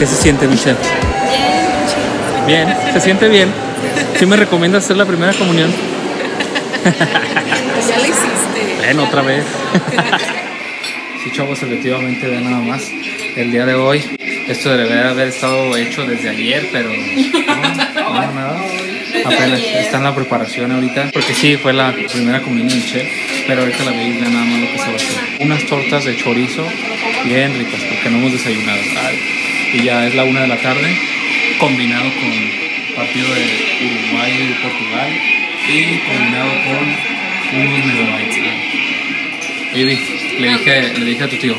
¿Qué se siente, Michelle? Bien. Bien, se siente bien. ¿Sí me recomiendas hacer la primera comunión? Ya la hiciste. Bueno, otra vez. Sí, chavos, efectivamente, vean nada más. El día de hoy, esto debería haber estado hecho desde ayer, pero no, nada. Apenas está en la preparación ahorita, porque sí, fue la primera comunión de Michelle, pero ahorita la veis, nada más lo que se va a hacer. Unas tortas de chorizo bien ricas, porque no hemos desayunado. Y ya es la 1 de la tarde, combinado con partido de Uruguay y de Portugal, y combinado con unos megabytes. Y le dije a tu tío,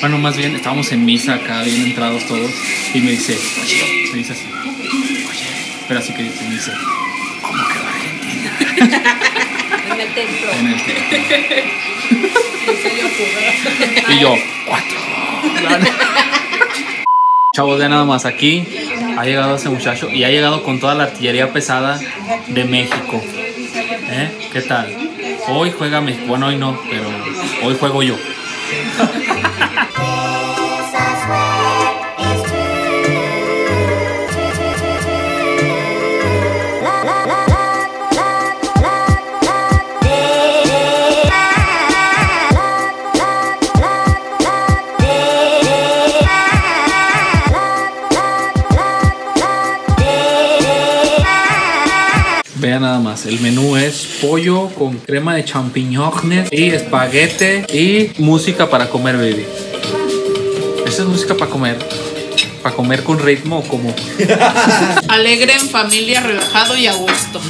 bueno, más bien, estábamos en misa acá, bien entrados todos, y me dice, oye, me dice así, oye, pero así que me dice, ¿cómo quedó Argentina? En el templo. En el templo. Y yo, 4. Chavos, ya nada más, aquí ha llegado ese muchacho y ha llegado con toda la artillería pesada de México. ¿Qué tal? Hoy juega México, bueno, hoy no, pero hoy juego yo. Nada más, el menú es pollo con crema de champiñones y espaguete y música para comer, baby. Esa es música para comer con ritmo, como alegre, en familia, relajado y a gusto.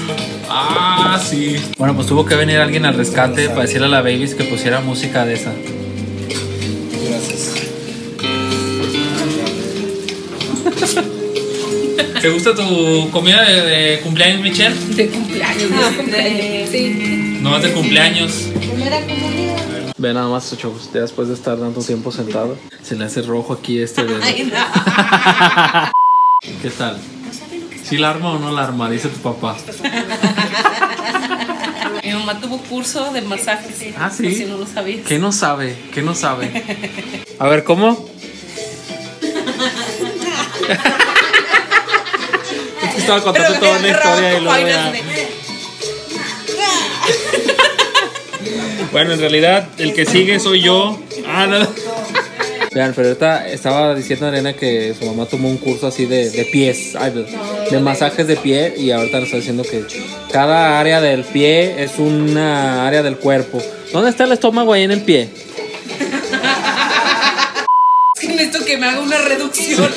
Ah, sí. Bueno, pues tuvo que venir alguien al rescate para decirle a la baby que pusiera música de esa. Gracias. ¿Te gusta tu comida de cumpleaños, Michelle? De cumpleaños, sí. No, de cumpleaños. Ve nada más, chavos, después de estar tanto tiempo sentado, se le hace rojo aquí este dedo. Ay, no. ¿Qué tal? ¿Sí la arma o no la arma? Dice tu papá. Mi mamá tuvo curso de masajes. Ah, sí. Por si no lo sabías. ¿Qué no sabe? ¿Qué no sabe? A ver, ¿cómo? Estaba contando toda una historia y luego ya... Bueno, en realidad el que sigue soy yo. Ah, no. Vean, pero ahorita estaba diciendo a Arena que su mamá tomó un curso así de pies, de masajes de pie, y ahorita nos está diciendo que cada área del pie es una área del cuerpo. ¿Dónde está el estómago ahí en el pie? Necesito que me haga una reducción.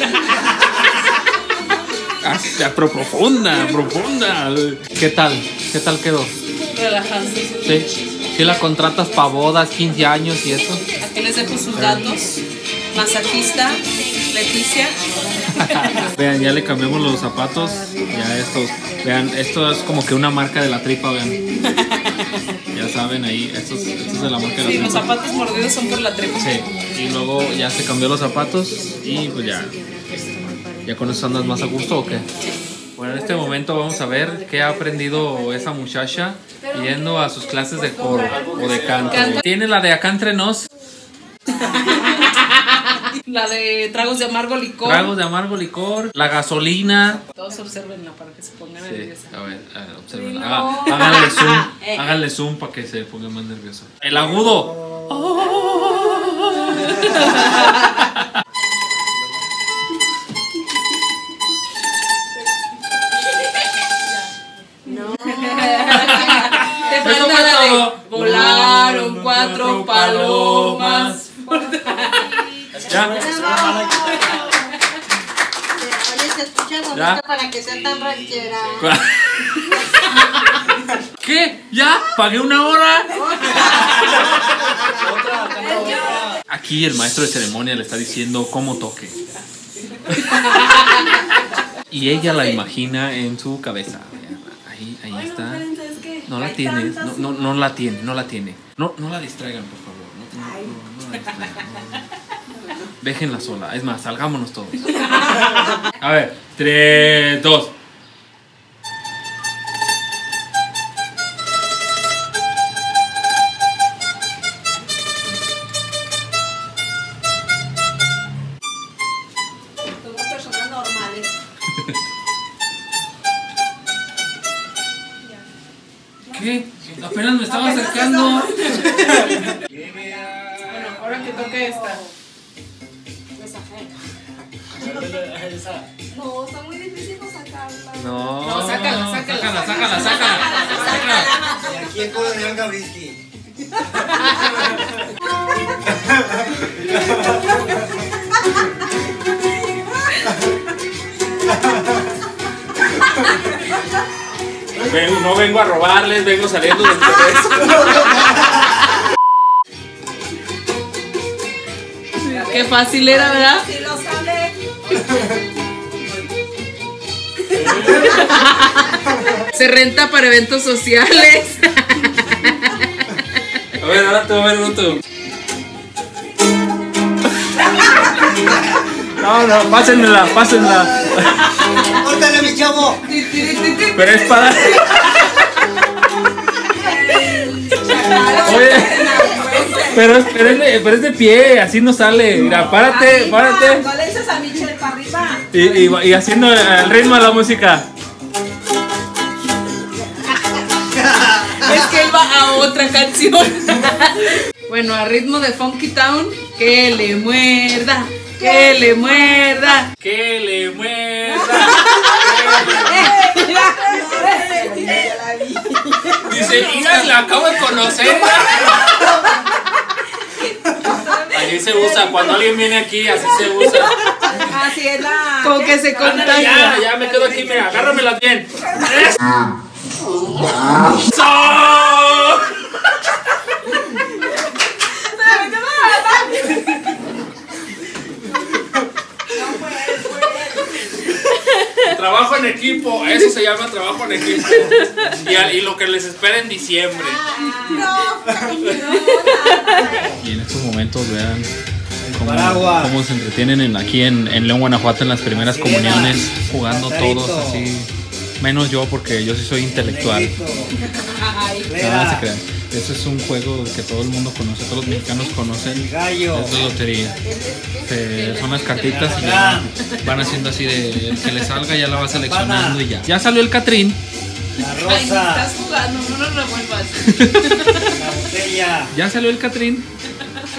Pero profunda, profunda. ¿Qué tal? ¿Qué tal quedó? Relajante. Sí. Si la contratas para bodas, 15 años y eso. Aquí les dejo sus datos. Masajista, Leticia. Vean, ya le cambiamos los zapatos. Ya estos. Vean, esto es como que una marca de la tripa, vean. Ya saben ahí, estos de la marca de la tripa. Sí, los zapatos mordidos son por la tripa. Sí. Y luego ya se cambió los zapatos y pues ya. ¿Ya con eso andas más a gusto o qué? Bueno, en este momento vamos a ver qué ha aprendido esa muchacha yendo a sus clases de coro o de canto. ¿Tiene la de acá entre nos? La de tragos de amargo licor. Tragos de amargo licor, la gasolina. Todos observenla para que se pongan nerviosa. A ver, observenla. No. Háganle zoom para que se ponga más nerviosa. El agudo. Oh. Volaron 4 palomas. ¿Ya? ¿Ya? Para que sea tan ranchera. ¿Qué? ¿Ya? ¿Pagué una hora? Aquí el maestro de ceremonia le está diciendo cómo toque. Y ella la imagina en su cabeza. Ahí está. No la tiene, no la tiene. No la distraigan, por favor. No la distraigan. No. Déjenla sola. Es más, salgámonos todos. A ver, 3, 2. apenas me estaba acercando. Bueno, ahora que toque esta. No, está muy difícil no sacarla. No, sácala. Y aquí el culo de Olga Brisky. No vengo a robarles, vengo saliendo de ustedes. Qué fácil era, ¿verdad? Sí, lo sabe. Se renta para eventos sociales. A ver, ahora tú, a ver, tú. No, pásenla. ¡Córtale, mi chavo! Pero es para... Oye, pero es de pie, así no sale. Mira, párate. No le dices a Michelle para arriba. Y haciendo el ritmo a la música. Es que él va a otra canción. Bueno, a ritmo de Funky Town. Que le muerda. ¡Que le muerda! ¡Que le muerda! Dice, mira, la acabo de conocer. Así se usa, cuando alguien viene aquí, así se usa. Así es la... Como que se contagia. Ya me quedo aquí, mira, agárramelas bien. Trabajo en equipo, eso se llama trabajo en equipo. Y lo que les espera en diciembre. Y en estos momentos vean cómo se entretienen aquí en León, Guanajuato, en las primeras comuniones, jugando todos así. Menos yo, porque yo sí soy intelectual. Nada se crean. Eso es un juego que todo el mundo conoce, todos los mexicanos conocen. Es la lotería. Son las cartitas y ya van haciendo así de el que le salga, ya la va seleccionando y ya. Ya salió el Catrín. La rosa. Ay, estás jugando, no lo revuelvas. La botella. Ya salió el Catrín.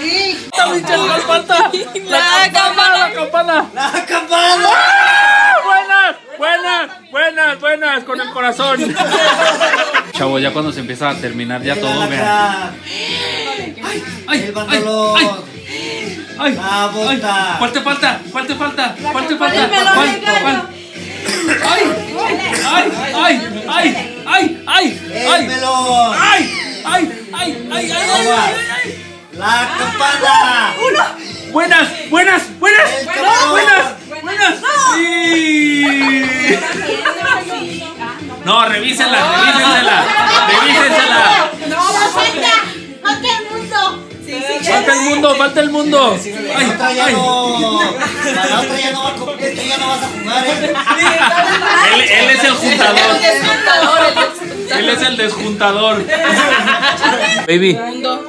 Sí. La campana. Buenas, con el corazón. Chavo, ya cuando se empieza a terminar ya todo, vean. Ay, falta. Ay. La campana. Uno. Buenas. No, revísenla. No, falta el mundo. La otra ya no va a cumplir, tú ya no vas a jugar, ¿eh? Él es el juntador. Él es el desjuntador. Baby,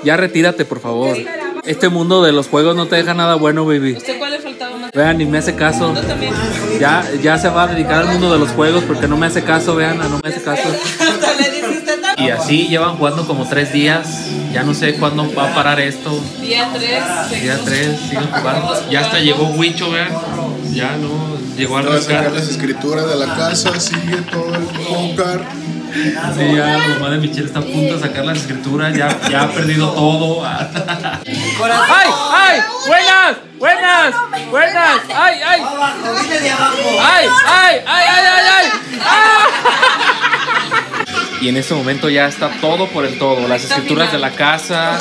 ya retírate, por favor. Este mundo de los juegos no te deja nada bueno, baby. ¿Usted cuál le faltaba más? Vean, ni me hace caso. Ya se va a dedicar al mundo de los juegos porque no me hace caso, vean, no me hace caso. Y así llevan jugando como 3 días. Ya no sé cuándo va a parar esto. Día 3, siguen jugando. Ya hasta llegó Wicho, vean. Ya no, llegó a sacar las escrituras de la casa, sigue todo el póker. Sí, ya la mamá de Michelle está a punto de sacar las escrituras, ya ha perdido todo. ¡Ay! ¡Buenas! ¡Ay! ¡Ay! Y en este momento ya está todo por el todo. Las escrituras de la casa,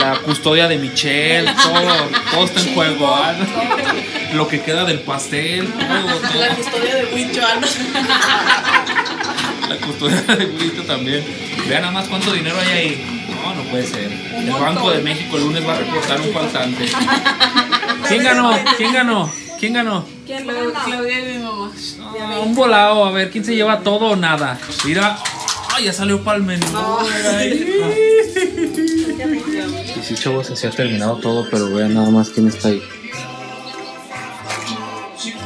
la custodia de Michelle, todo está en juego. Lo que queda del pastel, todo. La custodia de Wicho. La cultura de Wicho también. Vean nada más cuánto dinero hay ahí. No puede ser. El Banco de México el lunes va a reportar un faltante. ¿Quién ganó? Claudia y mi mamá. Un volado, a ver, ¿quién se lleva todo o nada? Mira, ya salió para el menú. Y sí, chavos, así ha terminado todo, pero vean nada más quién está ahí.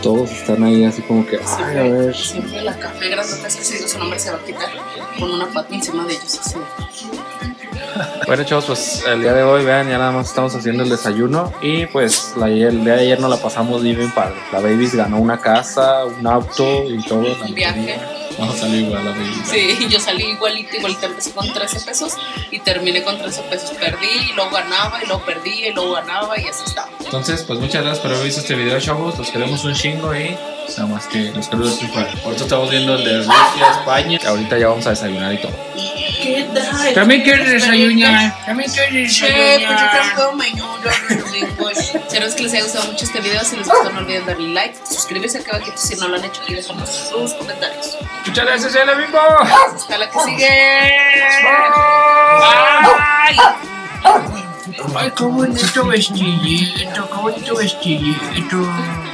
todos están ahí así como que, ay, a ver. Siempre la café grandota es que si su nombre se va a quitar con una pata encima de ellos así. Bueno, chavos, pues el día de hoy, vean, ya nada más estamos haciendo el desayuno. Y pues el día de ayer nos la pasamos bien padre. La Babies ganó una casa, un auto y todo. Un viaje. Vamos a salir igual a la Babies. Sí, yo salí igualita, empecé con 13 pesos y terminé con 13 pesos. Perdí, y luego ganaba, y luego perdí, y luego ganaba, y así estaba. Entonces, pues muchas gracias por haber visto este video, chavos. Los queremos un chingo y nada más que los queremos triunfar. Ahorita estamos viendo el de Rusia, España. Ahorita ya vamos a desayunar y todo. ¿Qué tal? También quiero desayunar. Che, pues yo tampoco me ayudo. Espero que les haya gustado mucho este video. Si les gustó, no olviden darle like, suscribirse acá abajito si no lo han hecho y dejamos sus comentarios. Muchas gracias, el amigo. Hasta la que sigue. Bye. Ay, qué bonito vestidito, qué bonito vestidito.